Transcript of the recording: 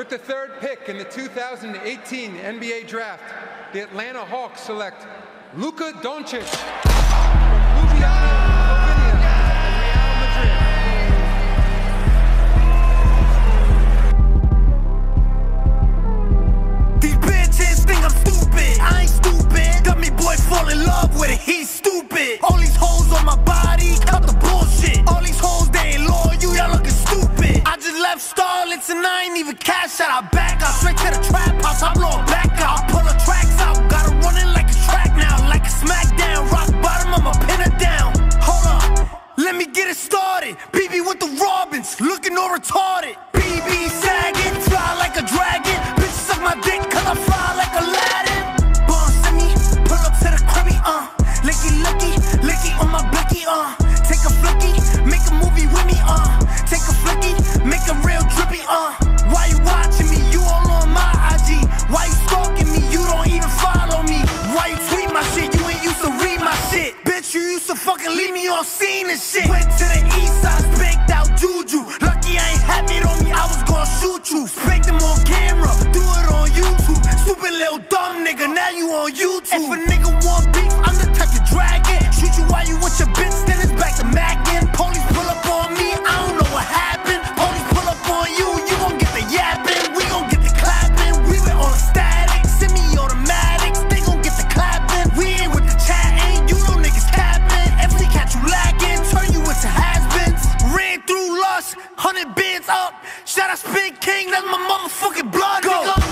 With the third pick in the 2018 NBA Draft, the Atlanta Hawks select Luka Doncic from Ljubljana, Slovenia, and Real Madrid. These bitches think I'm stupid. I ain't stupid. Dummy boy fall in love with it. He's stupid. All these hoes on my body, cut the bullshit. All these hoes, they ain't loyal. Y'all looking stupid. I just left starlets and I ain't even cash out. I back out straight to the trap house. I blow a black out. I pull the tracks out. Gotta run it like a track now. Like a SmackDown. Rock bottom, I'ma pin her down. Hold up, let me get it started. BB with the Robins, looking all retarded. BB sagging, fly like a dragon. Bitch suck my dick cause I fly like Aladdin. Bum semi, pull up to the cribby, licky licky, licky on my blicky, take a flicky, make a movie with me, take a flicky, make a real drippy, why you watching me? You all on my IG. Why you stalking me? You don't even follow me. Why you tweet my shit? You ain't used to read my shit. Bitch, you used to fucking leave me on scene and shit. Went to the east side, spanked out Juju. Lucky I ain't had it on me, I was gonna shoot you. Spanked them on camera, do it on YouTube. Stupid little dumb nigga, now you on YouTube. If a nigga want beef, I'm the type to drag it. Shoot you while you with your bitch, then it's back to mackin'. Police pull up on me, I don't know what happened. Police pull up on you, you gon' get the yappin'. We gon' get the clappin', we went on static. Semi-automatics, they gon' get the clappin'. We ain't with the chattin', you know niggas cappin'. If we catch you lackin', turn you into has-beens. Ran through lush, 100 bands up. Shout out Spin King, that's my motherfucking blood, nigga.